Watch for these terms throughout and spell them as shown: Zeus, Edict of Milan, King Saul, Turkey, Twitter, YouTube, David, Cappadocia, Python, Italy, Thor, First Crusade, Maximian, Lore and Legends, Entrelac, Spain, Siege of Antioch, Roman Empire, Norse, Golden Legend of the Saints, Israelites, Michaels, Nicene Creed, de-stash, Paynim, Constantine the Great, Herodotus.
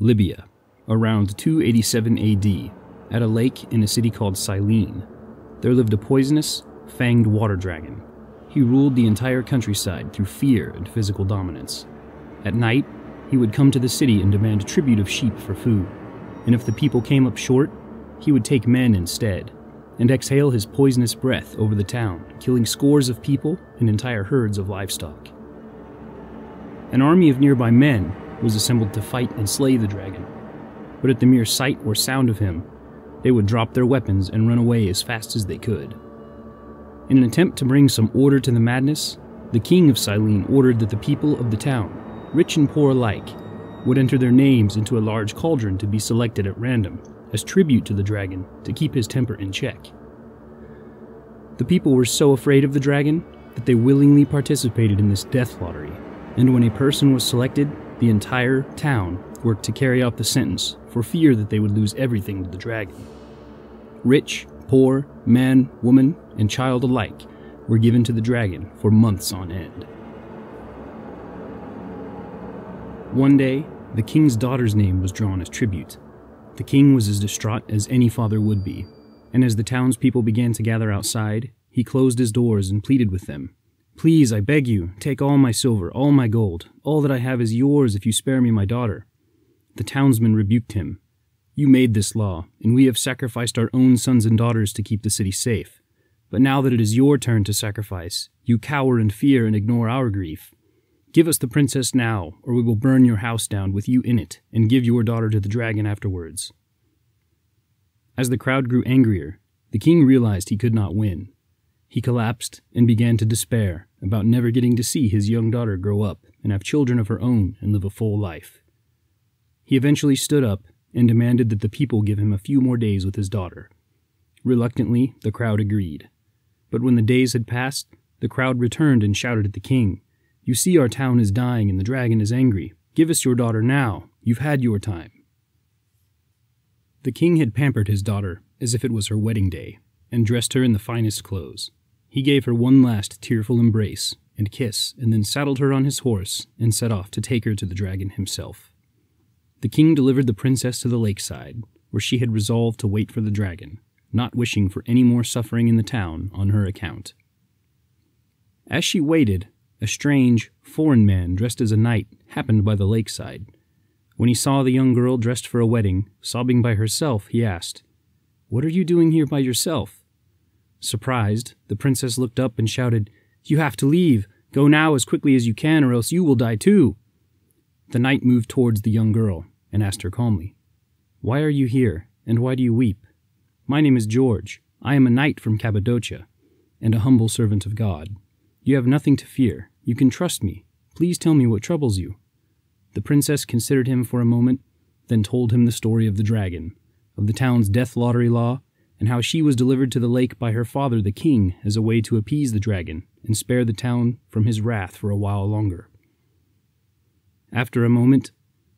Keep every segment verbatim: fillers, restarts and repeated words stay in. Libya, around two eighty-seven A D, at a lake in a city called Silene. There lived a poisonous, fanged water dragon. He ruled the entire countryside through fear and physical dominance. At night, he would come to the city and demand tribute of sheep for food, and if the people came up short, he would take men instead, and exhale his poisonous breath over the town, killing scores of people and entire herds of livestock. An army of nearby men was assembled to fight and slay the dragon, but at the mere sight or sound of him, they would drop their weapons and run away as fast as they could. In an attempt to bring some order to the madness, the king of Silene ordered that the people of the town, rich and poor alike, would enter their names into a large cauldron to be selected at random as tribute to the dragon to keep his temper in check. The people were so afraid of the dragon that they willingly participated in this death lottery, and when a person was selected, the entire town worked to carry out the sentence for fear that they would lose everything to the dragon. Rich, poor, man, woman, and child alike were given to the dragon for months on end. One day, the king's daughter's name was drawn as tribute. The king was as distraught as any father would be, and as the townspeople began to gather outside, he closed his doors and pleaded with them, "Please, I beg you, take all my silver, all my gold, all that I have is yours if you spare me my daughter." The townsmen rebuked him. "You made this law, and we have sacrificed our own sons and daughters to keep the city safe. But now that it is your turn to sacrifice, you cower in fear and ignore our grief. Give us the princess now, or we will burn your house down with you in it, and give your daughter to the dragon afterwards." As the crowd grew angrier, the king realized he could not win. He collapsed and began to despair about never getting to see his young daughter grow up and have children of her own and live a full life. He eventually stood up and demanded that the people give him a few more days with his daughter. Reluctantly, the crowd agreed. But when the days had passed, the crowd returned and shouted at the king, "You see our town is dying and the dragon is angry. Give us your daughter now. You've had your time." The king had pampered his daughter as if it was her wedding day and dressed her in the finest clothes. He gave her one last tearful embrace and kiss and then saddled her on his horse and set off to take her to the dragon himself. The king delivered the princess to the lakeside, where she had resolved to wait for the dragon, not wishing for any more suffering in the town on her account. As she waited, a strange, foreign man dressed as a knight happened by the lakeside. When he saw the young girl dressed for a wedding, sobbing by herself, he asked, "What are you doing here by yourself?" Surprised, the princess looked up and shouted, "You have to leave! Go now as quickly as you can or else you will die too!" The knight moved towards the young girl and asked her calmly, "Why are you here, and why do you weep?" "My name is George. I am a knight from Cappadocia, and a humble servant of God. You have nothing to fear. You can trust me. Please tell me what troubles you." The princess considered him for a moment, then told him the story of the dragon, of the town's death lottery law, and how she was delivered to the lake by her father the king as a way to appease the dragon and spare the town from his wrath for a while longer. After a moment,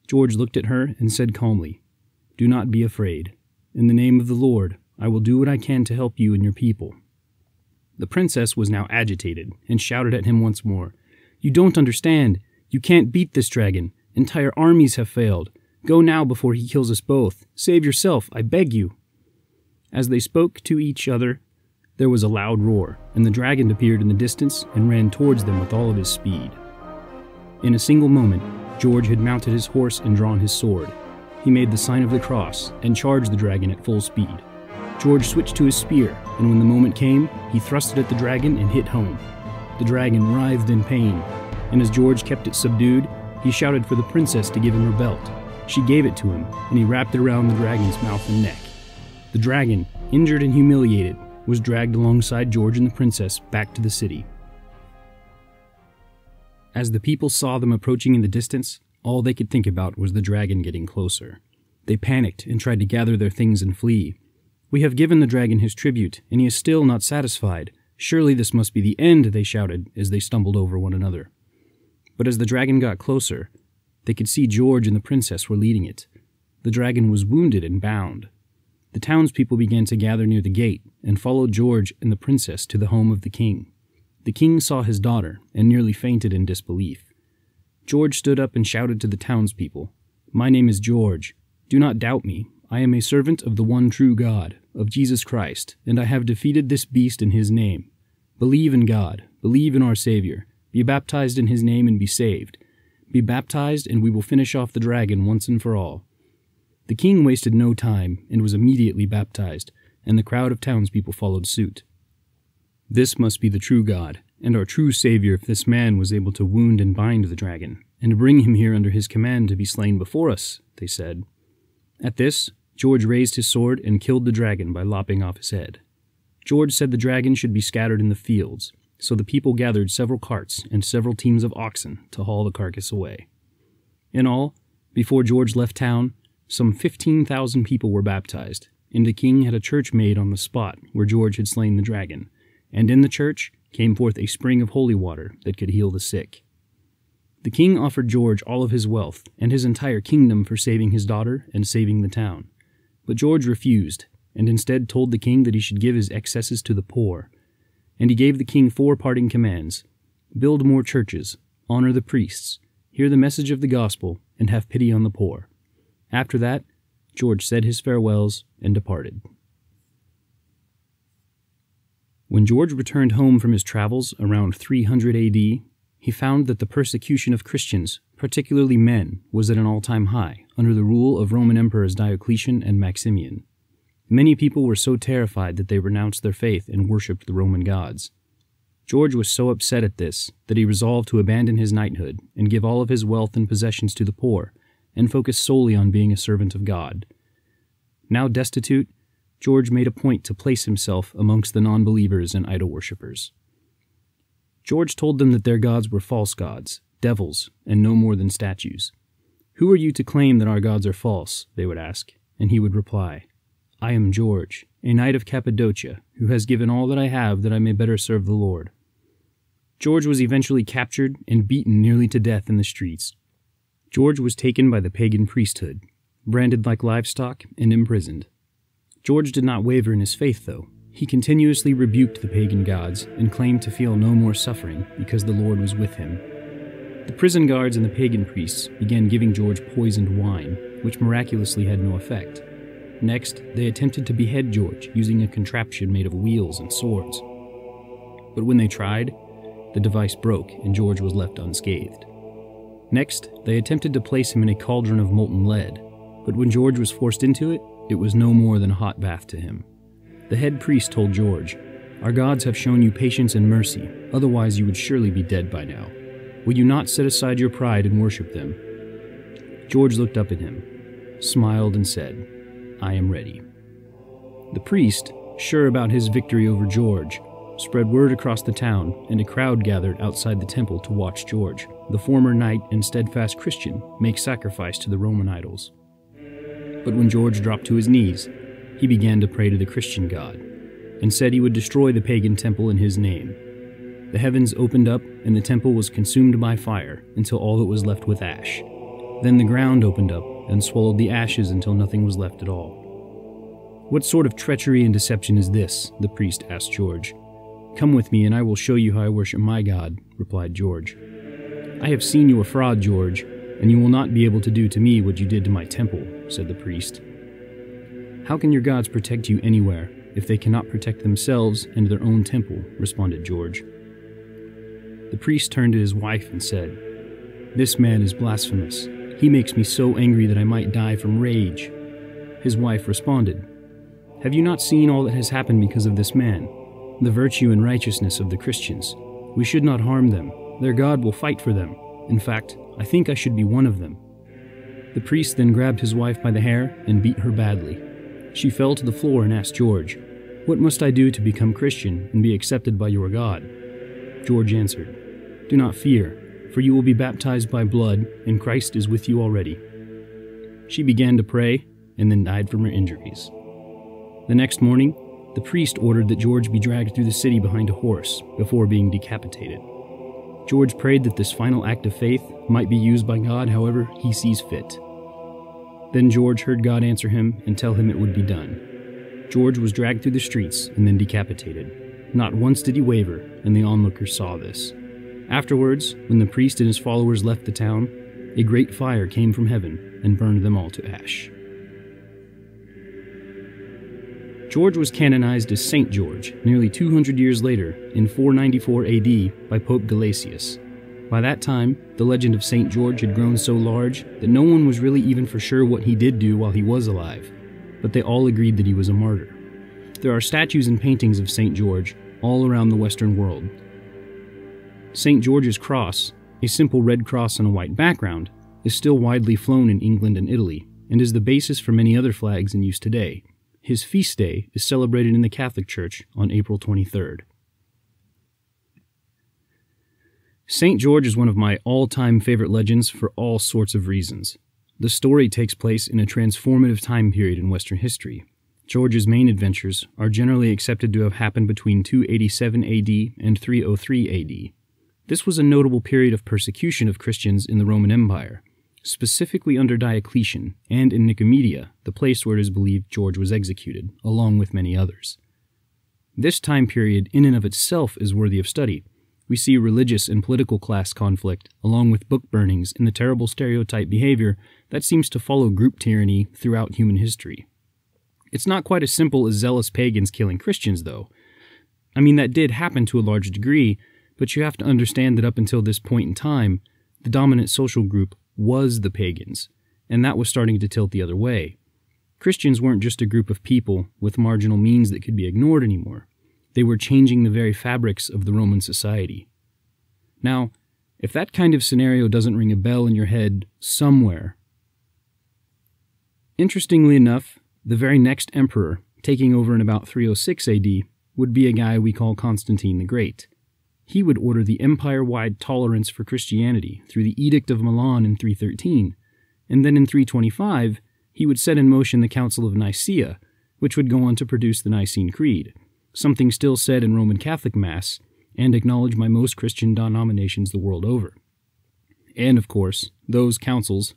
George looked at her and said calmly, "Do not be afraid. In the name of the Lord, I will do what I can to help you and your people." The princess was now agitated and shouted at him once more, "You don't understand. You can't beat this dragon. Entire armies have failed. Go now before he kills us both. Save yourself, I beg you." As they spoke to each other, there was a loud roar, and the dragon appeared in the distance and ran towards them with all of his speed. In a single moment, George had mounted his horse and drawn his sword. He made the sign of the cross and charged the dragon at full speed. George switched to his spear, and when the moment came, he thrust it at the dragon and hit home. The dragon writhed in pain, and as George kept it subdued, he shouted for the princess to give him her belt. She gave it to him, and he wrapped it around the dragon's mouth and neck. The dragon, injured and humiliated, was dragged alongside George and the princess back to the city. As the people saw them approaching in the distance, all they could think about was the dragon getting closer. They panicked and tried to gather their things and flee. "We have given the dragon his tribute, and he is still not satisfied. Surely this must be the end," they shouted as they stumbled over one another. But as the dragon got closer, they could see George and the princess were leading it. The dragon was wounded and bound. The townspeople began to gather near the gate and followed George and the princess to the home of the king. The king saw his daughter and nearly fainted in disbelief. George stood up and shouted to the townspeople, My name is George. Do not doubt me. I am a servant of the one true God, of Jesus Christ, and I have defeated this beast in his name. Believe in God. Believe in our Savior. Be baptized in his name and be saved. Be baptized, and we will finish off the dragon once and for all. The king wasted no time and was immediately baptized, and the crowd of townspeople followed suit. This must be the true God, and our true Savior, if this man was able to wound and bind the dragon, and bring him here under his command to be slain before us, they said. At this, George raised his sword and killed the dragon by lopping off his head. George said the dragon should be scattered in the fields, so the people gathered several carts and several teams of oxen to haul the carcass away. In all, before George left town, some fifteen thousand people were baptized, and the king had a church made on the spot where George had slain the dragon, and in the church came forth a spring of holy water that could heal the sick. The king offered George all of his wealth and his entire kingdom for saving his daughter and saving the town. But George refused, and instead told the king that he should give his excesses to the poor. And he gave the king four parting commands: build more churches, honor the priests, hear the message of the gospel, and have pity on the poor. After that, George said his farewells and departed. When George returned home from his travels around three hundred A D, he found that the persecution of Christians, particularly men, was at an all-time high under the rule of Roman emperors Diocletian and Maximian. Many people were so terrified that they renounced their faith and worshipped the Roman gods. George was so upset at this that he resolved to abandon his knighthood and give all of his wealth and possessions to the poor, and focus solely on being a servant of God. Now destitute, George made a point to place himself amongst the non-believers and idol worshippers. George told them that their gods were false gods, devils, and no more than statues. "Who are you to claim that our gods are false?" they would ask, and he would reply, "I am George, a knight of Cappadocia, who has given all that I have that I may better serve the Lord." George was eventually captured and beaten nearly to death in the streets. George was taken by the pagan priesthood, branded like livestock, and imprisoned. George did not waver in his faith, though. He continuously rebuked the pagan gods and claimed to feel no more suffering because the Lord was with him. The prison guards and the pagan priests began giving George poisoned wine, which miraculously had no effect. Next, they attempted to behead George using a contraption made of wheels and swords. But when they tried, the device broke and George was left unscathed. Next, they attempted to place him in a cauldron of molten lead, but when George was forced into it, it was no more than a hot bath to him. The head priest told George, "Our gods have shown you patience and mercy, otherwise you would surely be dead by now. Will you not set aside your pride and worship them?" George looked up at him, smiled, and said, "I am ready." The priest, sure about his victory over George, spread word across the town, and a crowd gathered outside the temple to watch George, the former knight and steadfast Christian, make sacrifice to the Roman idols. But when George dropped to his knees, he began to pray to the Christian God, and said he would destroy the pagan temple in his name. The heavens opened up, and the temple was consumed by fire until all that was left was ash. Then the ground opened up and swallowed the ashes until nothing was left at all. "What sort of treachery and deception is this?" the priest asked George. "Come with me and I will show you how I worship my God," replied George. "I have seen you a fraud, George, and you will not be able to do to me what you did to my temple," said the priest. "How can your gods protect you anywhere if they cannot protect themselves and their own temple?" responded George. The priest turned to his wife and said, "This man is blasphemous. He makes me so angry that I might die from rage." His wife responded, "Have you not seen all that has happened because of this man? The virtue and righteousness of the Christians. We should not harm them. Their God will fight for them. In fact, I think I should be one of them." The priest then grabbed his wife by the hair and beat her badly. She fell to the floor and asked George, "What must I do to become Christian and be accepted by your God?" George answered, "Do not fear, for you will be baptized by blood, and Christ is with you already." She began to pray and then died from her injuries. The next morning, the priest ordered that George be dragged through the city behind a horse before being decapitated. George prayed that this final act of faith might be used by God however he sees fit. Then George heard God answer him and tell him it would be done. George was dragged through the streets and then decapitated. Not once did he waver, and the onlookers saw this. Afterwards, when the priest and his followers left the town, a great fire came from heaven and burned them all to ash. George was canonized as Saint George nearly two hundred years later in four ninety-four A D by Pope Gelasius. By that time, the legend of Saint George had grown so large that no one was really even for sure what he did do while he was alive, but they all agreed that he was a martyr. There are statues and paintings of Saint George all around the Western world. Saint George's cross, a simple red cross on a white background, is still widely flown in England and Italy, and is the basis for many other flags in use today. His feast day is celebrated in the Catholic Church on April twenty-third. Saint George is one of my all-time favorite legends for all sorts of reasons. The story takes place in a transformative time period in Western history. George's main adventures are generally accepted to have happened between two eighty-seven A D and three oh three A D. This was a notable period of persecution of Christians in the Roman Empire, specifically under Diocletian and in Nicomedia, the place where it is believed George was executed, along with many others. This time period in and of itself is worthy of study. We see religious and political class conflict, along with book burnings and the terrible stereotype behavior that seems to follow group tyranny throughout human history. It's not quite as simple as zealous pagans killing Christians, though. I mean, that did happen to a large degree, but you have to understand that up until this point in time, the dominant social group was the pagans, and that was starting to tilt the other way. Christians weren't just a group of people with marginal means that could be ignored anymore. They were changing the very fabrics of the Roman society. Now, if that kind of scenario doesn't ring a bell in your head somewhere... Interestingly enough, the very next emperor, taking over in about three oh six A D, would be a guy we call Constantine the Great. He would order the empire-wide tolerance for Christianity through the Edict of Milan in three thirteen, and then in three twenty-five, he would set in motion the Council of Nicaea, which would go on to produce the Nicene Creed, something still said in Roman Catholic Mass and acknowledged by most Christian denominations the world over. And, of course, those councils,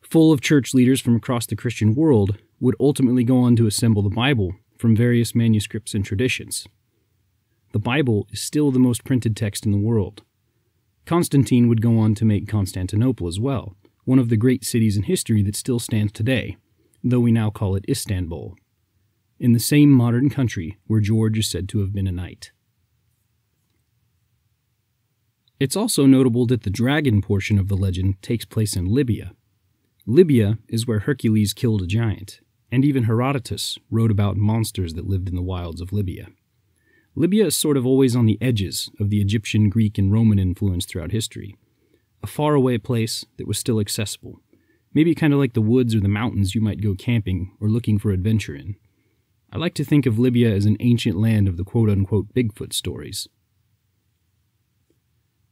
full of church leaders from across the Christian world, would ultimately go on to assemble the Bible from various manuscripts and traditions. The Bible is still the most printed text in the world. Constantine would go on to make Constantinople as well, one of the great cities in history that still stands today, though we now call it Istanbul, in the same modern country where George is said to have been a knight. It's also notable that the dragon portion of the legend takes place in Libya. Libya is where Hercules killed a giant, and even Herodotus wrote about monsters that lived in the wilds of Libya. Libya is sort of always on the edges of the Egyptian, Greek, and Roman influence throughout history. A faraway place that was still accessible. Maybe kind of like the woods or the mountains you might go camping or looking for adventure in. I like to think of Libya as an ancient land of the quote-unquote Bigfoot stories.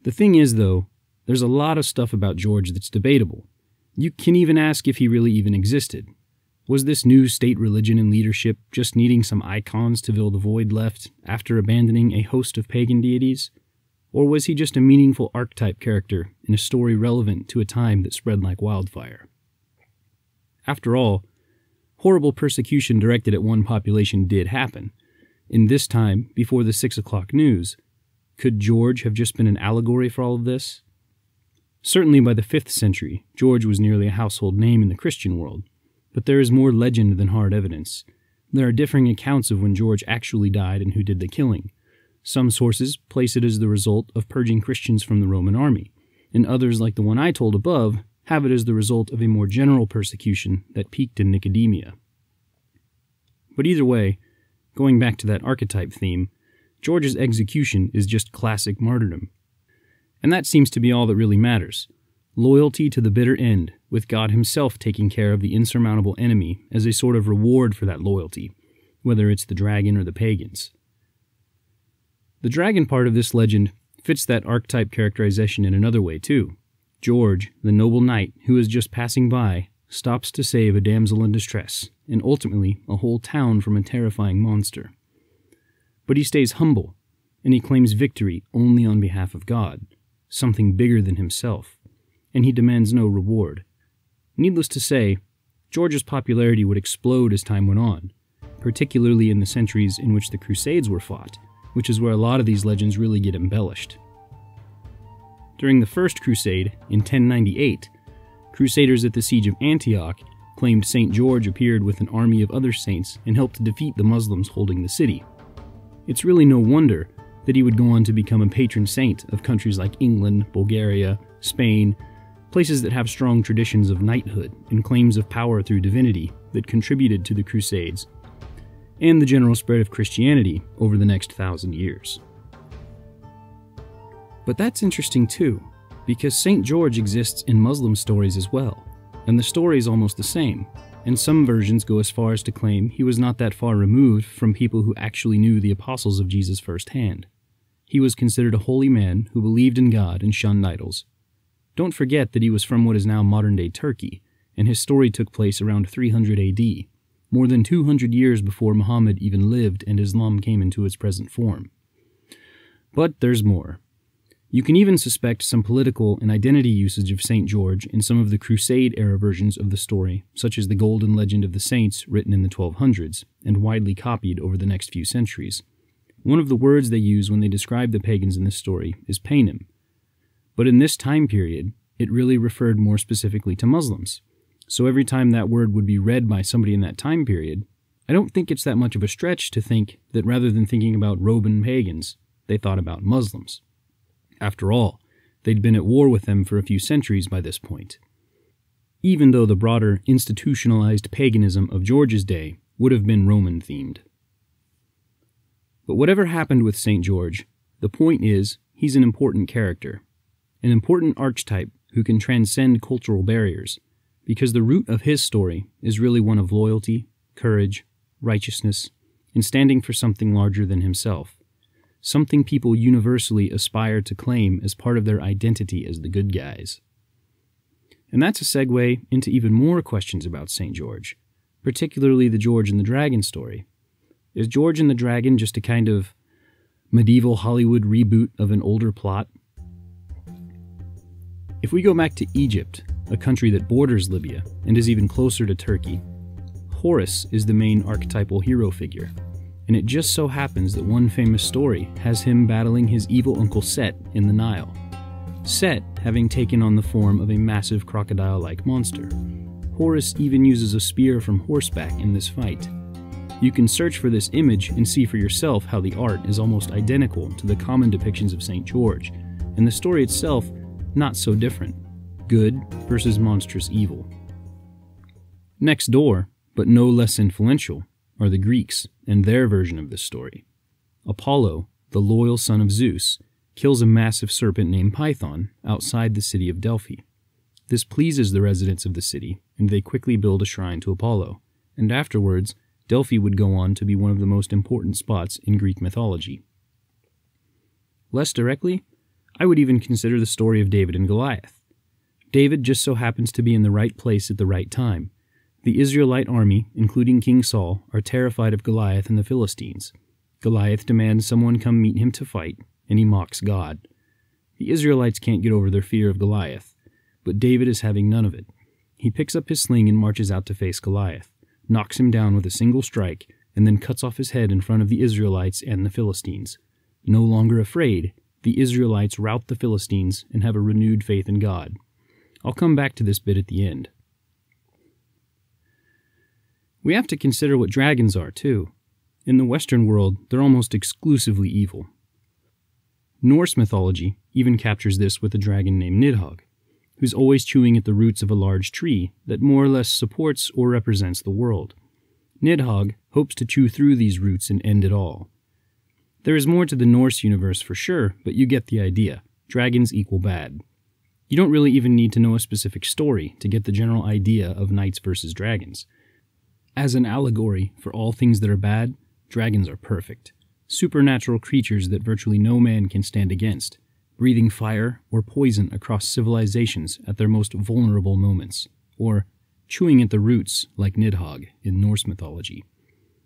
The thing is, though, there's a lot of stuff about George that's debatable. You can even ask if he really even existed. Was this new state religion and leadership just needing some icons to fill the void left after abandoning a host of pagan deities? Or was he just a meaningful archetype character in a story relevant to a time that spread like wildfire? After all, horrible persecution directed at one population did happen. In this time, before the six o'clock news, could George have just been an allegory for all of this? Certainly by the fifth century, George was nearly a household name in the Christian world. But there is more legend than hard evidence. There are differing accounts of when George actually died and who did the killing. Some sources place it as the result of purging Christians from the Roman army, and others, like the one I told above, have it as the result of a more general persecution that peaked in Nicomedia. But either way, going back to that archetype theme, George's execution is just classic martyrdom. And that seems to be all that really matters. Loyalty to the bitter end, with God himself taking care of the insurmountable enemy as a sort of reward for that loyalty, whether it's the dragon or the pagans. The dragon part of this legend fits that archetype characterization in another way, too. George, the noble knight who is just passing by, stops to save a damsel in distress, and ultimately a whole town from a terrifying monster. But he stays humble, and he claims victory only on behalf of God, something bigger than himself, and he demands no reward. Needless to say, George's popularity would explode as time went on, particularly in the centuries in which the Crusades were fought, which is where a lot of these legends really get embellished. During the First Crusade, in ten ninety-eight, Crusaders at the Siege of Antioch claimed Saint George appeared with an army of other saints and helped defeat the Muslims holding the city. It's really no wonder that he would go on to become a patron saint of countries like England, Bulgaria, Spain, places that have strong traditions of knighthood and claims of power through divinity that contributed to the Crusades and the general spread of Christianity over the next thousand years. But that's interesting too, because Saint George exists in Muslim stories as well, and the story is almost the same, and some versions go as far as to claim he was not that far removed from people who actually knew the apostles of Jesus firsthand. He was considered a holy man who believed in God and shunned idols. Don't forget that he was from what is now modern-day Turkey, and his story took place around three hundred A D, more than two hundred years before Muhammad even lived and Islam came into its present form. But there's more. You can even suspect some political and identity usage of Saint George in some of the Crusade-era versions of the story, such as the Golden Legend of the Saints written in the twelve hundreds, and widely copied over the next few centuries. One of the words they use when they describe the pagans in this story is paynim. But in this time period, it really referred more specifically to Muslims. So every time that word would be read by somebody in that time period, I don't think it's that much of a stretch to think that rather than thinking about Roman pagans, they thought about Muslims. After all, they'd been at war with them for a few centuries by this point. Even though the broader, institutionalized paganism of George's day would have been Roman-themed. But whatever happened with Saint George, the point is he's an important character, an important archetype who can transcend cultural barriers, because the root of his story is really one of loyalty, courage, righteousness, and standing for something larger than himself. Something people universally aspire to claim as part of their identity as the good guys. And that's a segue into even more questions about Saint George, particularly the George and the Dragon story. Is George and the Dragon just a kind of medieval Hollywood reboot of an older plot? If we go back to Egypt, a country that borders Libya and is even closer to Turkey, Horus is the main archetypal hero figure. And it just so happens that one famous story has him battling his evil uncle Set in the Nile, Set having taken on the form of a massive crocodile-like monster. Horus even uses a spear from horseback in this fight. You can search for this image and see for yourself how the art is almost identical to the common depictions of Saint George, and the story itself not so different, good versus monstrous evil. Next door, but no less influential, are the Greeks and their version of this story. Apollo, the loyal son of Zeus, kills a massive serpent named Python outside the city of Delphi. This pleases the residents of the city, and they quickly build a shrine to Apollo, and afterwards, Delphi would go on to be one of the most important spots in Greek mythology. Less directly, I would even consider the story of David and Goliath. David just so happens to be in the right place at the right time. The Israelite army, including King Saul, are terrified of Goliath and the Philistines. Goliath demands someone come meet him to fight, and he mocks God. The Israelites can't get over their fear of Goliath, but David is having none of it. He picks up his sling and marches out to face Goliath, knocks him down with a single strike, and then cuts off his head in front of the Israelites and the Philistines. No longer afraid, the Israelites rout the Philistines and have a renewed faith in God. I'll come back to this bit at the end. We have to consider what dragons are, too. In the Western world, they're almost exclusively evil. Norse mythology even captures this with a dragon named Nidhogg, who's always chewing at the roots of a large tree that more or less supports or represents the world. Nidhogg hopes to chew through these roots and end it all. There is more to the Norse universe for sure, but you get the idea. Dragons equal bad. You don't really even need to know a specific story to get the general idea of knights versus dragons. As an allegory for all things that are bad, dragons are perfect. Supernatural creatures that virtually no man can stand against, breathing fire or poison across civilizations at their most vulnerable moments, or chewing at the roots like Nidhogg in Norse mythology.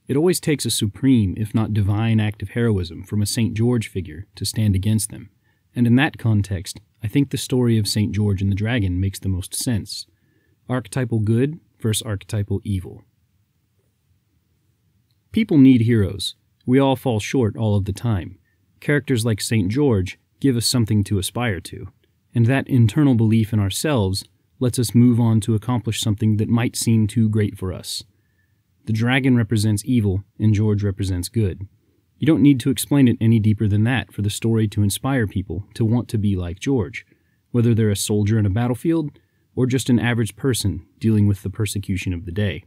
It always takes a supreme, if not divine, act of heroism from a Saint George figure to stand against them, and in that context, I think the story of Saint George and the Dragon makes the most sense. Archetypal good versus archetypal evil. People need heroes. We all fall short all of the time. Characters like Saint George give us something to aspire to. and that internal belief in ourselves lets us move on to accomplish something that might seem too great for us. The dragon represents evil, and George represents good. You don't need to explain it any deeper than that for the story to inspire people to want to be like George, whether they're a soldier in a battlefield or just an average person dealing with the persecution of the day.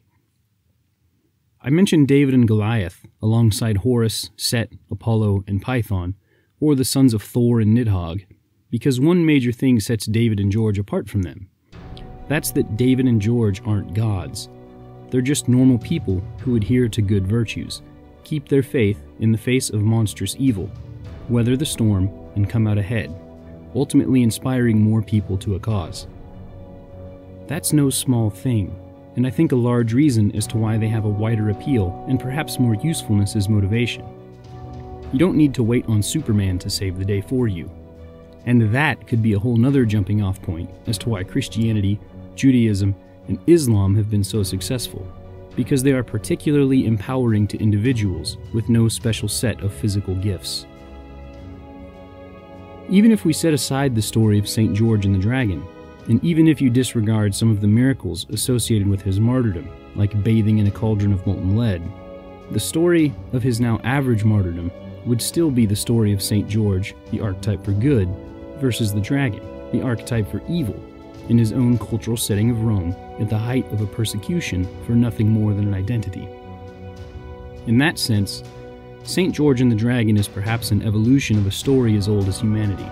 I mentioned David and Goliath alongside Horus, Set, Apollo, and Python, or the sons of Thor and Nidhogg, because one major thing sets David and George apart from them. That's that David and George aren't gods. They're just normal people who adhere to good virtues, keep their faith in the face of monstrous evil, weather the storm, and come out ahead, ultimately inspiring more people to a cause. That's no small thing, and I think a large reason as to why they have a wider appeal and perhaps more usefulness as motivation. You don't need to wait on Superman to save the day for you. And that could be a whole nother jumping off point as to why Christianity, Judaism, and Islam have been so successful, because they are particularly empowering to individuals with no special set of physical gifts. Even if we set aside the story of Saint George and the Dragon, and even if you disregard some of the miracles associated with his martyrdom, like bathing in a cauldron of molten lead, the story of his now average martyrdom would still be the story of Saint George, the archetype for good, versus the dragon, the archetype for evil, in his own cultural setting of Rome at the height of a persecution for nothing more than an identity. In that sense, Saint George and the Dragon is perhaps an evolution of a story as old as humanity,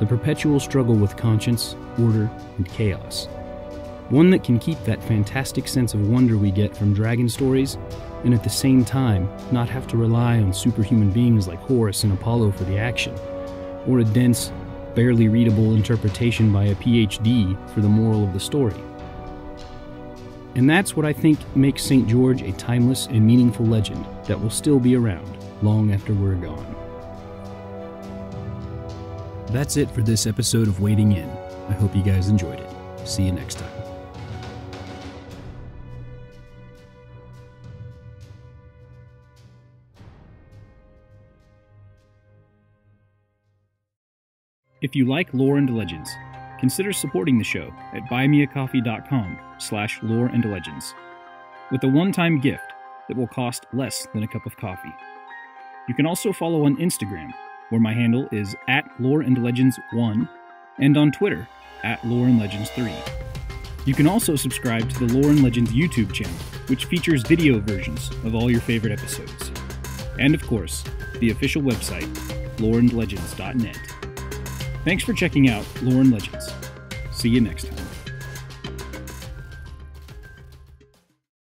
the perpetual struggle with conscience, order, and chaos. One that can keep that fantastic sense of wonder we get from dragon stories, and at the same time not have to rely on superhuman beings like Horus and Apollo for the action, or a dense, barely readable interpretation by a P H D for the moral of the story. And that's what I think makes Saint George a timeless and meaningful legend that will still be around long after we're gone. That's it for this episode of Waiting In. I hope you guys enjoyed it. See you next time. If you like Lore and Legends, consider supporting the show at buymeacoffee.com slash loreandlegends with a one-time gift that will cost less than a cup of coffee. You can also follow on Instagram, where my handle is at loreandlegends one, and on Twitter, at loreandlegends three. You can also subscribe to the Lore and Legends YouTube channel, which features video versions of all your favorite episodes. And of course, the official website, lore and legends dot net. Thanks for checking out Lore and Legends. See you next time.